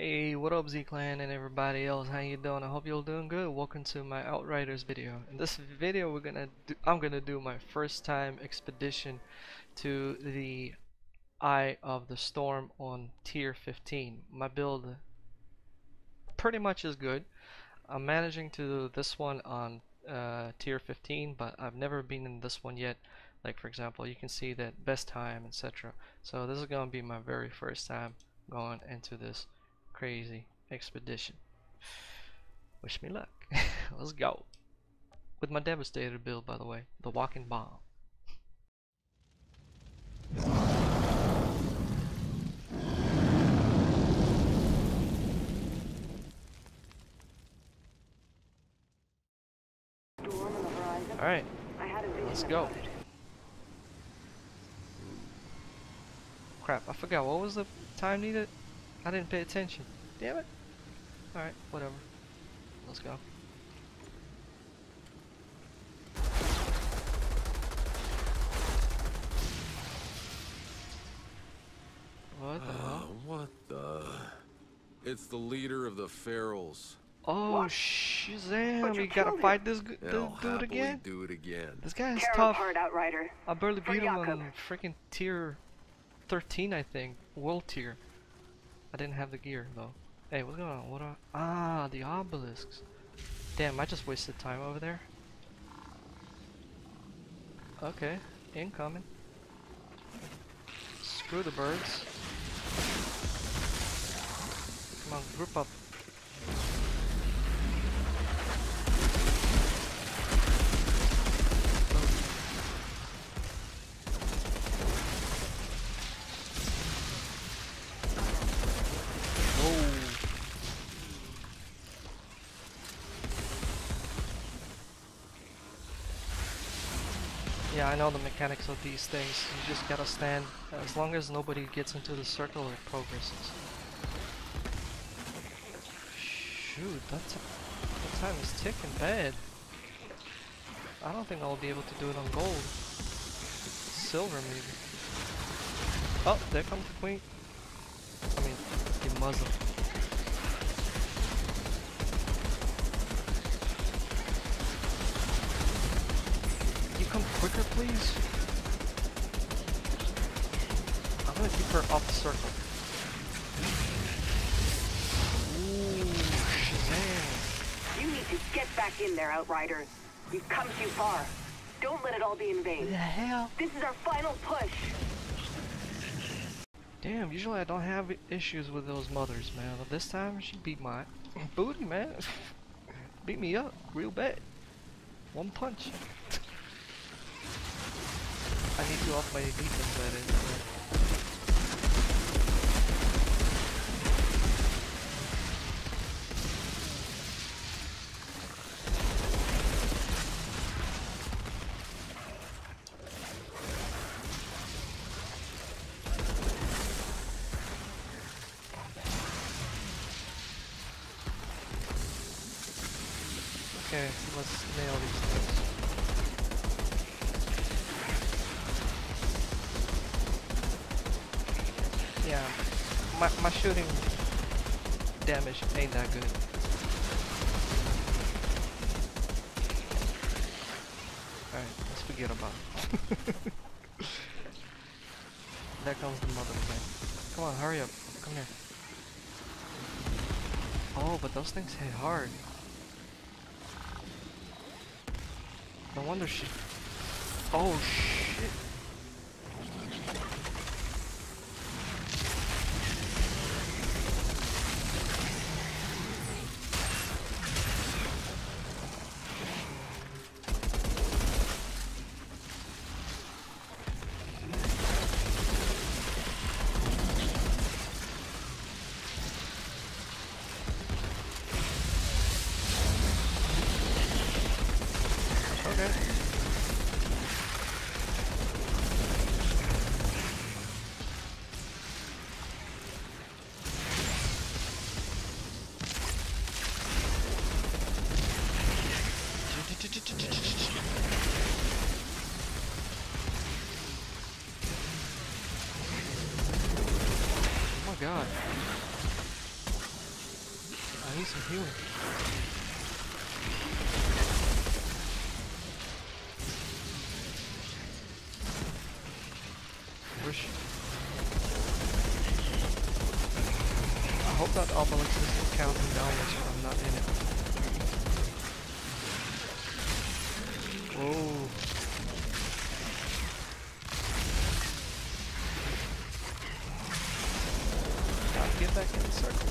Hey, what up Z Clan and everybody else, how you doing? I hope you're all doing good. Welcome to my Outriders video. In this video I'm gonna do my first time expedition to the Eye of the Storm on tier 15. My build pretty much is good. I'm managing to do this one on tier 15, but I've never been in this one yet. Like for example, you can see that best time, etc. So this is gonna be my very first time going into this crazy expedition. Wish me luck. Let's go with my Devastator build, by the way, the walking bomb. All right, let's go. Crap, I forgot what was the time needed. I didn't pay attention. Damn it. Alright, whatever. Let's go. What the hell? What the? It's the leader of the ferals. Oh, what? Shazam! We gotta fight this dude again? Do it again. This guy is tough. Outrider. I barely beat him on freaking tier 13, I think. World tier. I didn't have the gear though. Hey, what's going on? What are the obelisks? Damn, I just wasted time over there. Okay, incoming. Screw the birds. Come on, group up. Yeah, I know the mechanics of these things. You just gotta stand. As long as nobody gets into the circle, it progresses. Shoot, that time is ticking bad. I don't think I'll be able to do it on gold. Silver, maybe. Oh, there comes the queen. I mean, the Muslim. Come quicker, please. I'm gonna keep her off the circle. Ooh, Shazam! You need to get back in there, Outriders. We've come too far. Don't let it all be in vain. What the hell? This is our final push. Damn. Usually I don't have issues with those mothers, man. But this time she beat my booty, man. Beat me up real bad. One punch. I need to off my defense, that is. Okay, let's nail these things. Yeah, my shooting damage ain't that good. Alright, let's forget about it. There comes the mother again. Come on, hurry up. Come here. Oh, but those things hit hard. No wonder she... Oh, shit. Oh my god. some healing. I hope that obelisk isn't counting downwards when I'm not in it. Whoa. Gotta get back in the circle.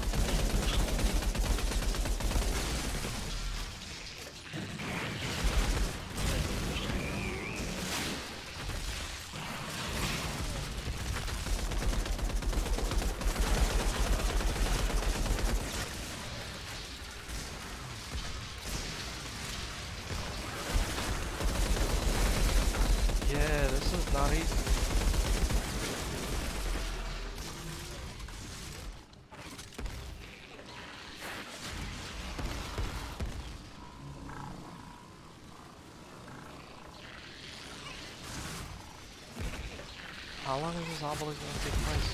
How long is this obelisk going to take place?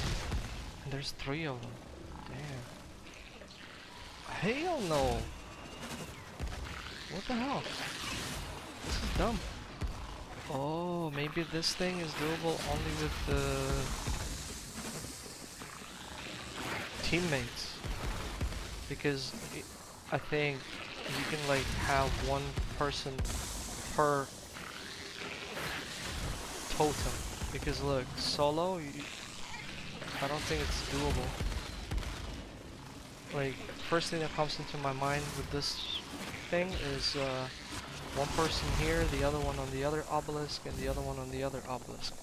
And there's 3 of them. Damn. Hell no! What the hell? This is dumb. Oh, maybe this thing is doable only with the teammates. Because I think you can like have 1 person per totem. Because look, solo, I don't think it's doable. Like, first thing that comes into my mind with this thing is 1 person here, the other one on the other obelisk, and the other one on the other obelisk.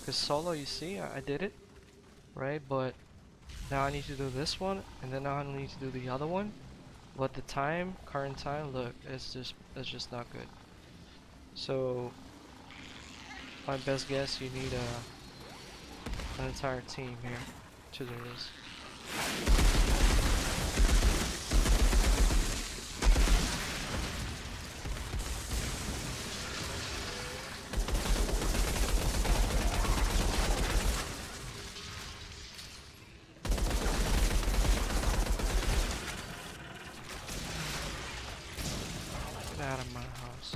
Because solo, you see, I did it, right? But now I need to do this one, and then now I need to do the other one. But the time, current time, look, it's just not good. So my best guess, you need an entire team here to do this. Get out of my house.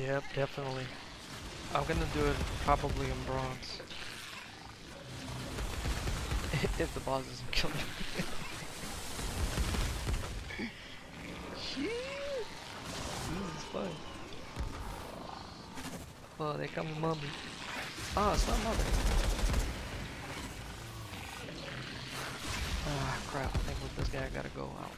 Yep, definitely. I'm gonna do it probably in bronze. If the boss doesn't kill me. This is fun. Oh, there comes Mummy. Ah, oh, it's not Mummy. Ah, crap. I think with this guy I gotta go out.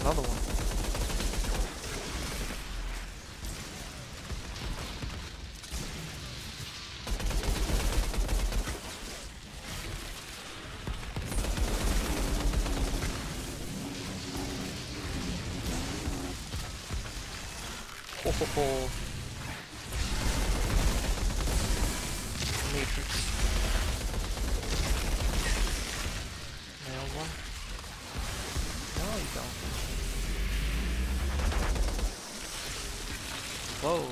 Another one. Ho ho ho. Matrix. Nailed one. No, you don't. Whoa.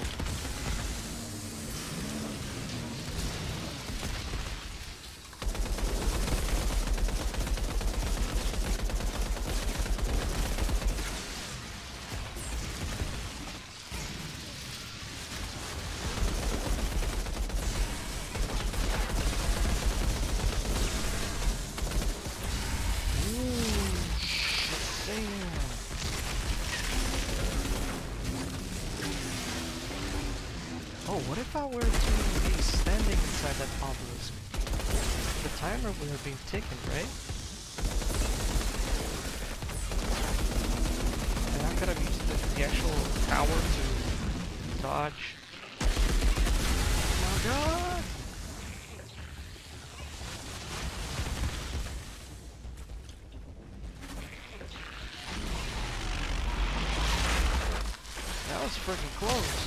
What if I were to be standing inside that obelisk? The timer would have been taken, right? And I could have used the actual power to dodge. Oh my god! That was freaking close.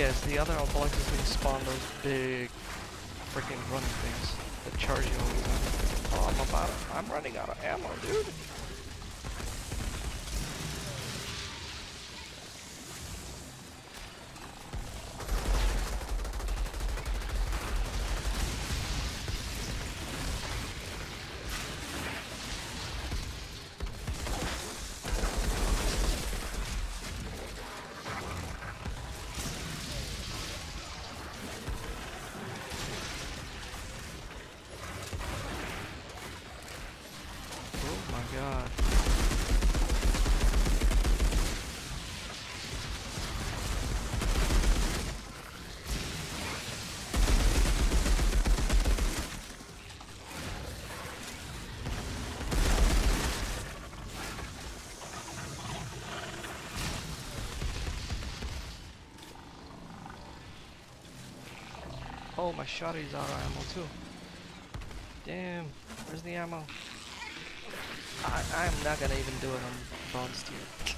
guess the other outblocks is when you spawn those big freaking running things that charge you all the time. Oh, I'm running out of ammo, dude. Oh, my shotty's out of ammo too. Damn, where's the ammo? I'm not gonna even do it on bronze tier.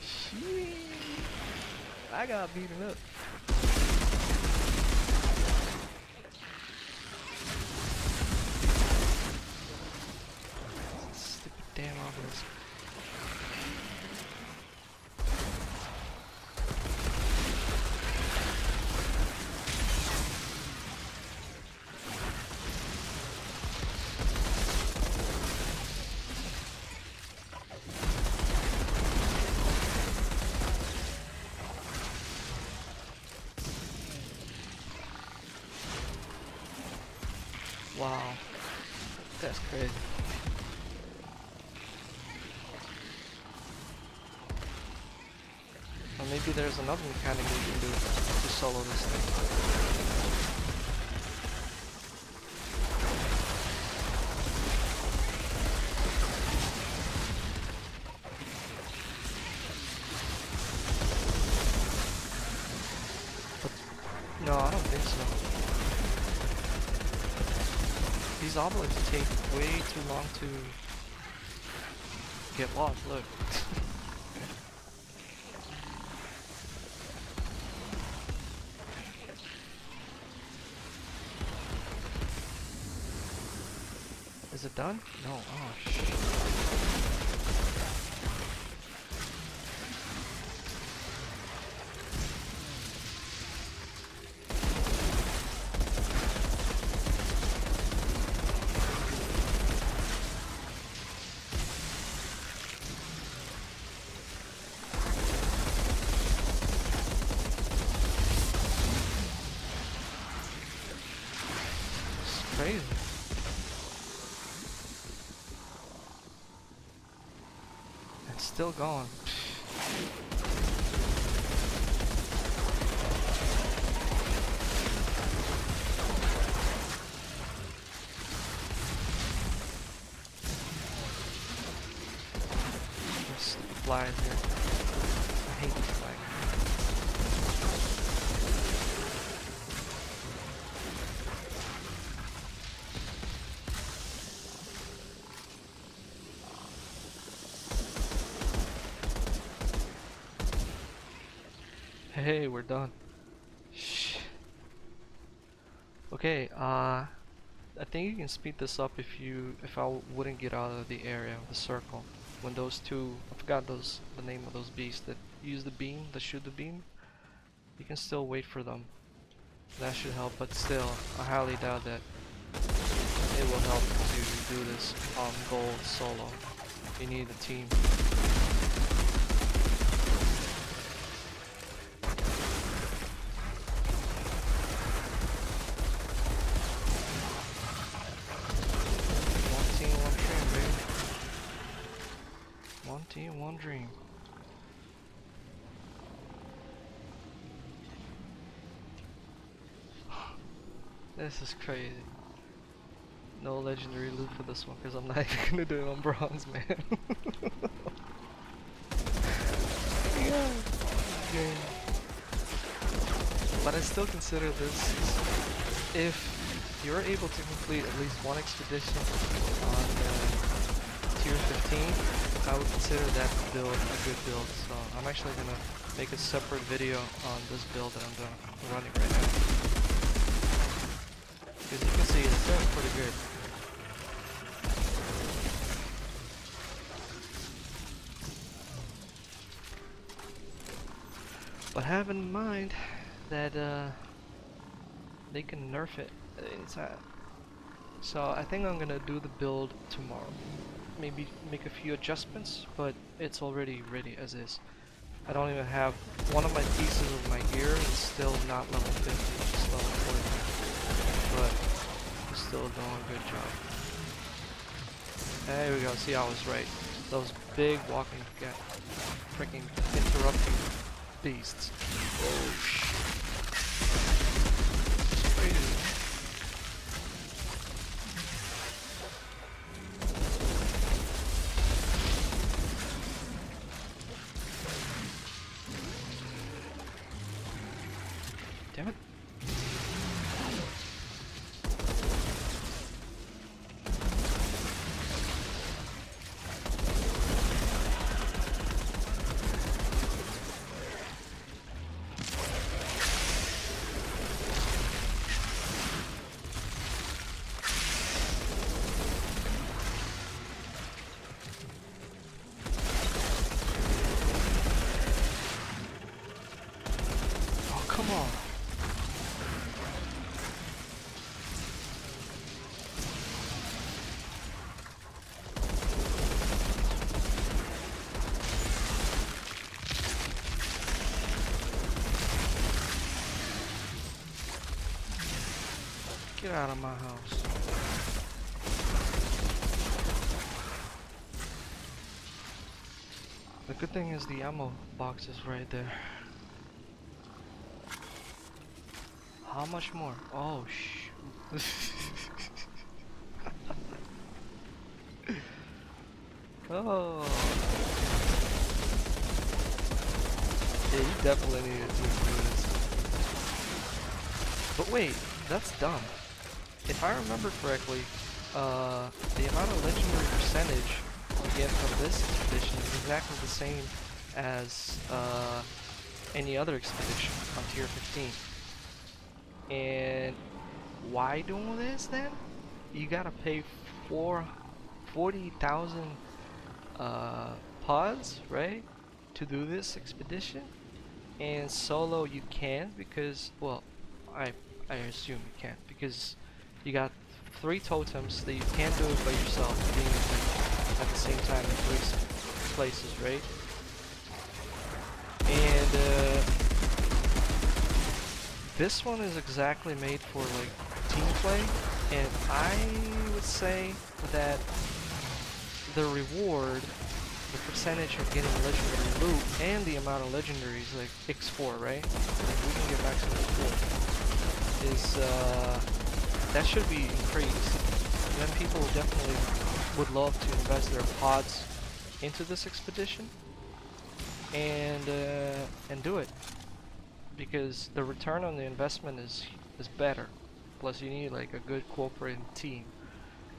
Shit. I got beaten up. Stupid damn obelisk. Wow, that's crazy. Or maybe there's another mechanic you can do to solo this thing. These obelisks take way too long to get lost, look. Is it done? No, oh shit. It's still going. There's flies here. I hate these flies. Hey, we're done. Shh. Okay, I think you can speed this up if I wouldn't get out of the area of the circle when those two, I forgot the name of those beasts that use the beam, that shoot the beam. You can still wait for them. That should help, but still, I highly doubt that it will help to do this on gold solo. You need a team. One dream. This is crazy. No legendary loot for this one because I'm not even gonna do it on bronze, man. Yeah. Yeah. But I still consider this, if you're able to complete at least one expedition on tier 15, I would consider that build a good build. So I'm actually gonna make a separate video on this build that I'm doing, running right now. As you can see, it's doing pretty good. But have in mind that they can nerf it at any time. So I think I'm gonna do the build tomorrow. Maybe make a few adjustments, but it's already ready as is. I don't even have one of my pieces of my gear is still not level 50, it's just level 40. But I'm still doing a good job. There we go, see I was right. Those big walking freaking interrupting beasts. Oh shit. Crazy. Damn it. Oh, come on. Get out of my house. The good thing is the ammo box is right there. How much more? Oh, shoot. Oh. Yeah, you definitely needed to do this. But wait, that's dumb. If I remember correctly, the amount of legendary percentage you get from this expedition is exactly the same as any other expedition on tier 15. And why doing this then? You gotta pay 40,000 pods, right, to do this expedition. And solo you can't because, well, I assume you can't because you got 3 totems that you can't do it by yourself, being at the same time in 3 places, right? And this one is exactly made for like team play, and I would say that the reward, the percentage of getting legendary loot, and the amount of legendaries, like X4, right? Like we can get maximum X4. Is that should be increased. Then people definitely would love to invest their pods into this expedition and do it, because the return on the investment is better. Plus, you need like a good cooperating team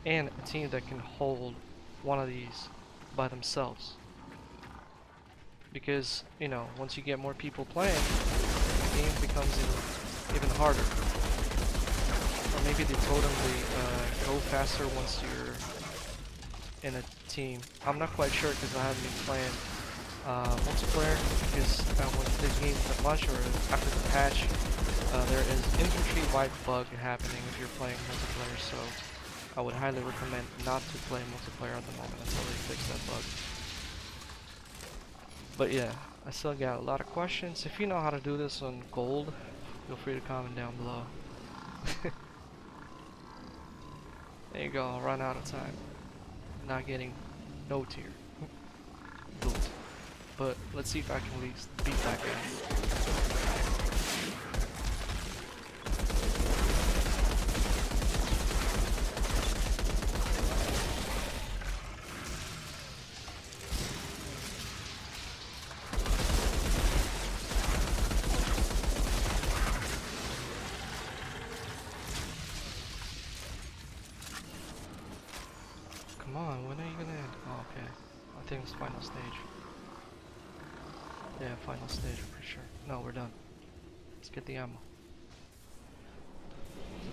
and a team that can hold one of these by themselves. Because you know, once you get more people playing, the game becomes even harder. Or maybe they told them they go faster once you're in a team. I'm not quite sure because I haven't been playing multiplayer, because when the game at launch or after the patch, there is industry-wide bug happening if you're playing multiplayer. So I would highly recommend not to play multiplayer at the moment until they fix that bug. But yeah, I still got a lot of questions. If you know how to do this on gold, feel free to comment down below. There you go, I'll run out of time. Not getting no tier. Built. But let's see if I can at least beat that guy. Come on, when are you gonna end? Oh, okay. I think it's final stage. Yeah, final stage, I'm pretty sure. No, we're done. Let's get the ammo.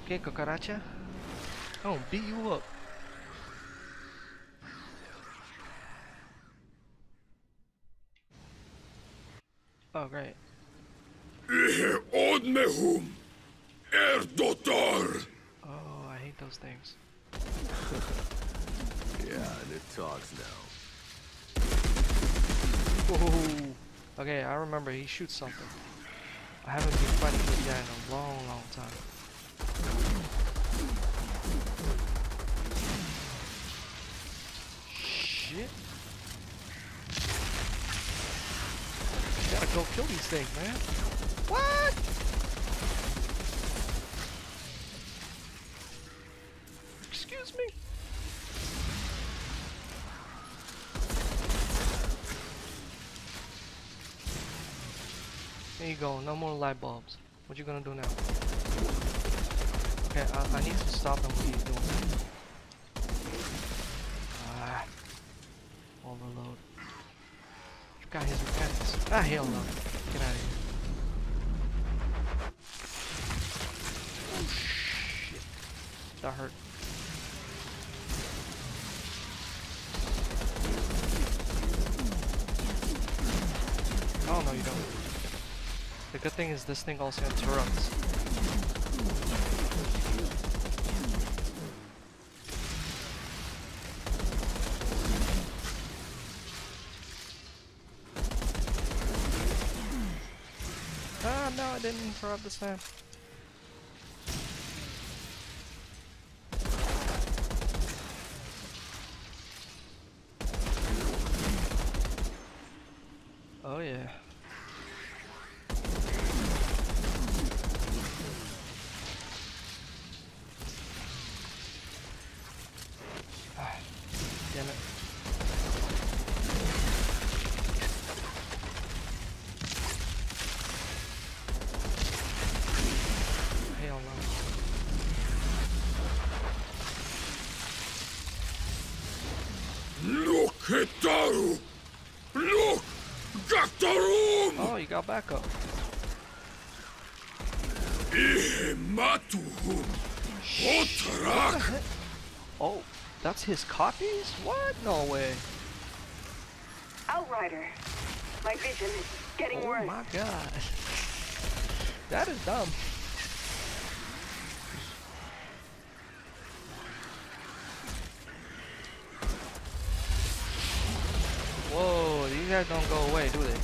Okay, Cucaracha. Oh, beat you up. Oh, great. Oh, I hate those things. Yeah, it talks now. Whoa. Okay, I remember he shoots something. I haven't been fighting this guy in a long time. Shit. Gotta go kill these things, man. What? Excuse me. There you go. No more light bulbs. What you gonna do now? Okay, I need to stop him. What are you doing? Ah. Overload. Got his mechanics. Ah, hell no. Get out of here. Oh, shit. That hurt. Oh, no, you don't. The good thing is this thing also interrupts. I didn't interrupt this time. Oh yeah. Damn it. Hitaru! Look! Got the room! Oh, you got back up. Oh, that's his copies? What? No way. Outrider. My vision is getting worse. Oh my god. That is dumb. Whoa, these guys don't go away, do they?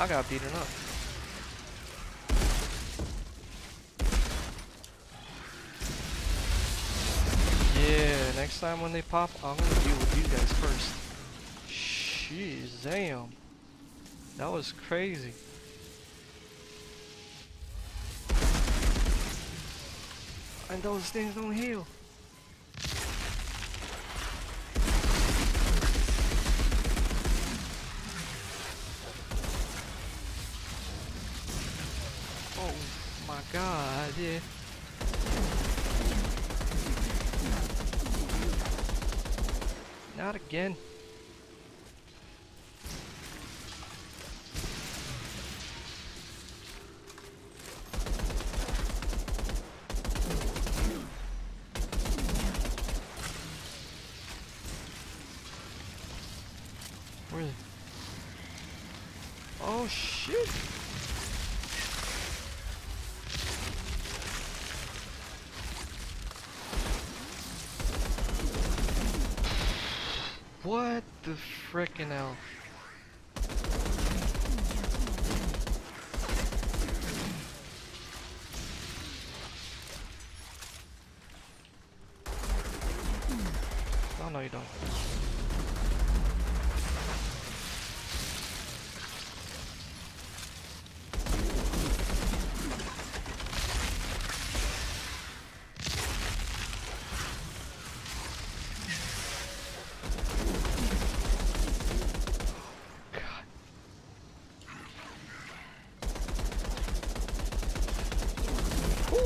I got beaten up. Yeah, next time when they pop, I'm gonna deal with you guys first. Jeez, damn. That was crazy. And those things don't heal. God, yeah. Not again. Where is it? Oh, shit. What the frickin' hell? Oh no, you don't.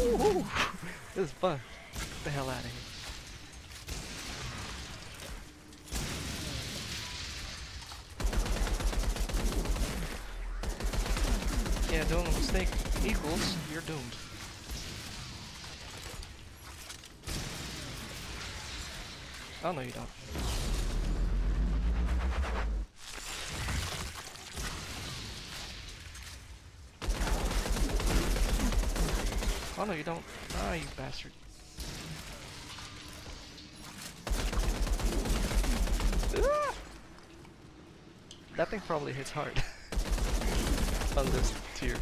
Ooh, this is fun. Get the hell out of here. Yeah, doing a mistake equals you're doomed. Oh no, you don't. Oh no, you don't. Ah, oh, you bastard. Ah! That thing probably hits hard. On this tier.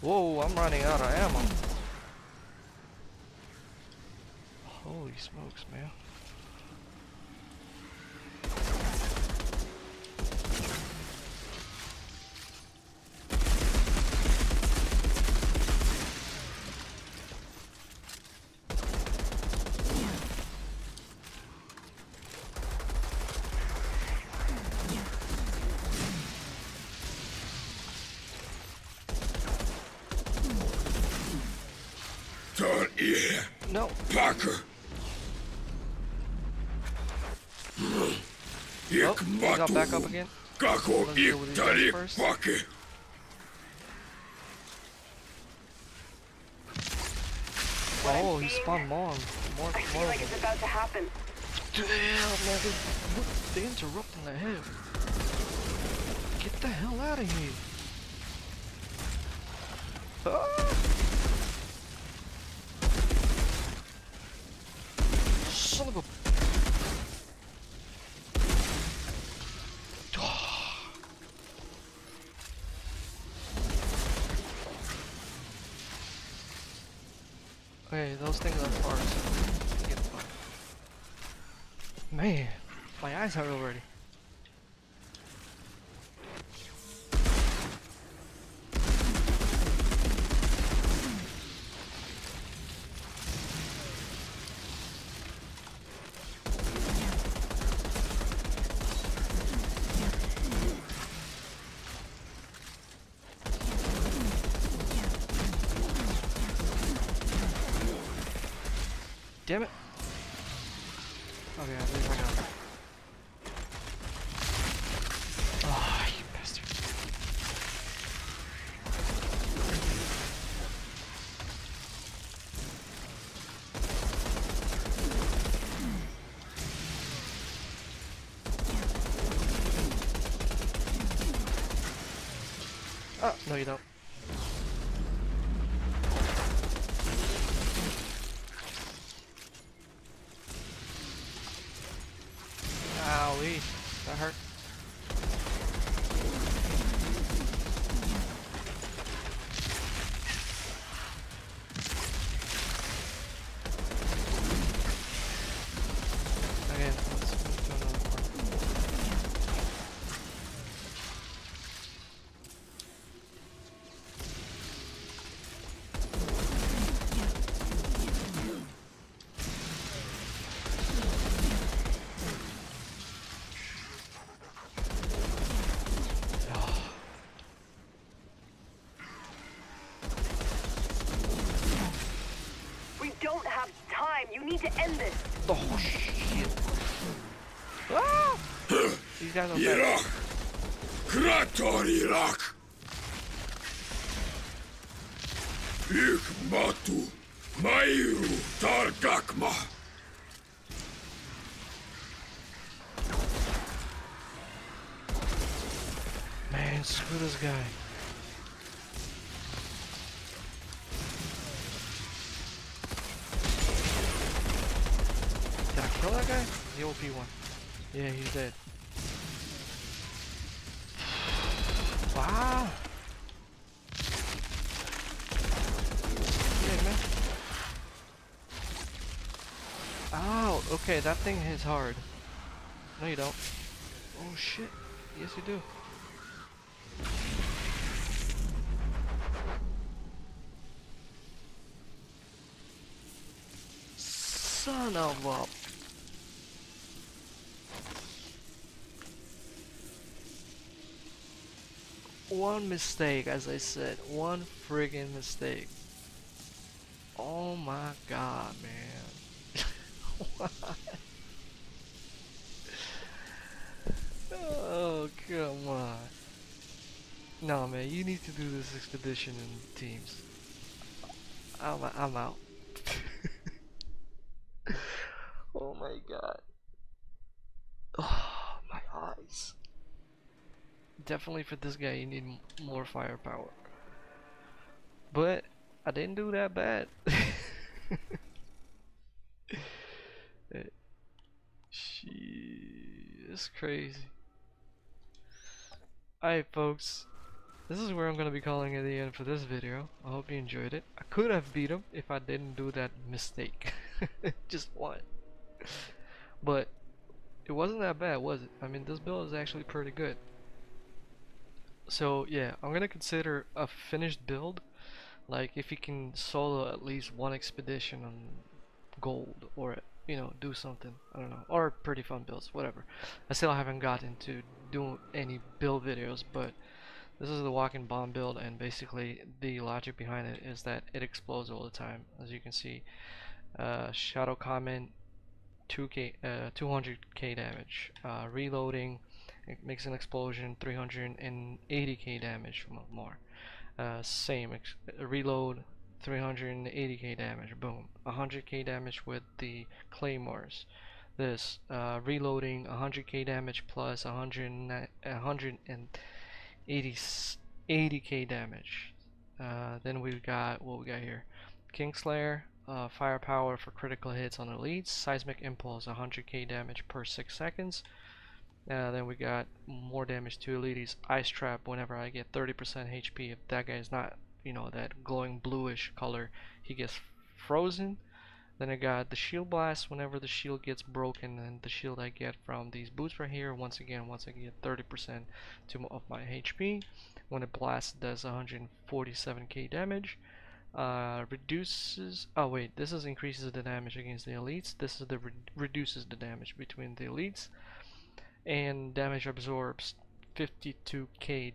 Whoa, I'm running out of ammo. Holy smokes, man. Yeah. No. Parker. Oh, got back up again. Oh, he spawned more. I feel like it's about to happen. Damn, man. They interrupting the hell. Get the hell out of here. Ah! Son of a... Oh. Okay, those things are far, so get far. Man, my eyes hurt already. Damn it! Okay, I think I got it. Ah, you bastard! Oh, no, you don't. That hurt. Okay, let's do another part. You need to end this. Oh shit! Ah! These guys are bad. Man, screw this guy. Kill that guy? The OP one. Yeah, he's dead. Wow. Yeah, man. Ow, okay, that thing hits hard. No, you don't. Oh shit. Yes, you do. Son of a... one mistake, as I said, one friggin' mistake. Oh my god, man. Why? Oh, come on. No, man, you need to do this expedition in teams. I'm out. Oh my god. Oh, my eyes. Definitely for this guy you need more firepower. But I didn't do that bad. It's crazy. Alright folks, this is where I'm going to be calling it the end for this video. I hope you enjoyed it. I could have beat him if I didn't do that mistake. Just one. But it wasn't that bad, was it? I mean, this build is actually pretty good. So yeah, I'm gonna consider a finished build, like if you can solo at least one expedition on gold, or you know, do something, I don't know, or pretty fun builds, whatever. I still haven't gotten to do any build videos, but this is the walking bomb build, and basically the logic behind it is that it explodes all the time, as you can see. Shadow comment 200k damage, reloading, it makes an explosion, 380k damage more. Same, reload, 380k damage, boom. 100k damage with the claymores. This, reloading, 100k damage plus 180k damage. Then we've got, what we got here? Kingslayer, firepower for critical hits on elites. Seismic impulse, 100k damage per 6 seconds. Then we got more damage to elites. Ice trap, whenever I get 30% HP, if that guy is not, you know, that glowing bluish color, he gets frozen. Then I got the shield blast, whenever the shield gets broken, and the shield I get from these boots right here, once I get 30% of my HP. When it blasts, it does 147k damage. Reduces, oh wait, this is increases the damage against the elites. This is the reduces the damage between the elites. And damage absorbs 52k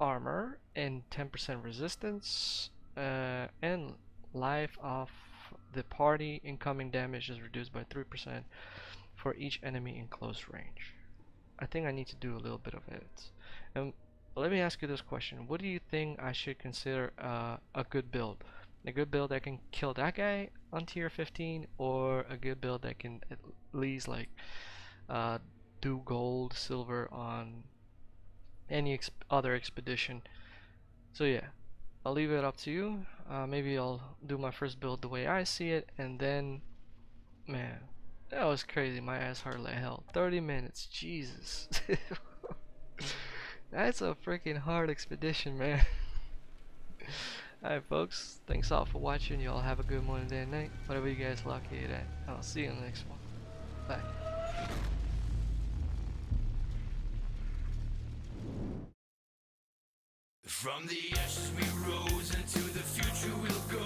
armor and 10% resistance, and life of the party. Incoming damage is reduced by 3% for each enemy in close range. I think I need to do a little bit of edits. And let me ask you this question: what do you think I should consider a good build? A good build that can kill that guy on tier 15, or a good build that can at least like do gold, silver on any other expedition? So yeah, I'll leave it up to you. Maybe I'll do my first build the way I see it, and then, man, that was crazy. My ass hurt like hell. 30 minutes, Jesus. That's a freaking hard expedition, man. Alright folks, thanks all for watching. Y'all have a good morning, day, and night, whatever you guys lucky it at. I'll see you in the next one. Bye. From the ashes we rose, into the future we'll go.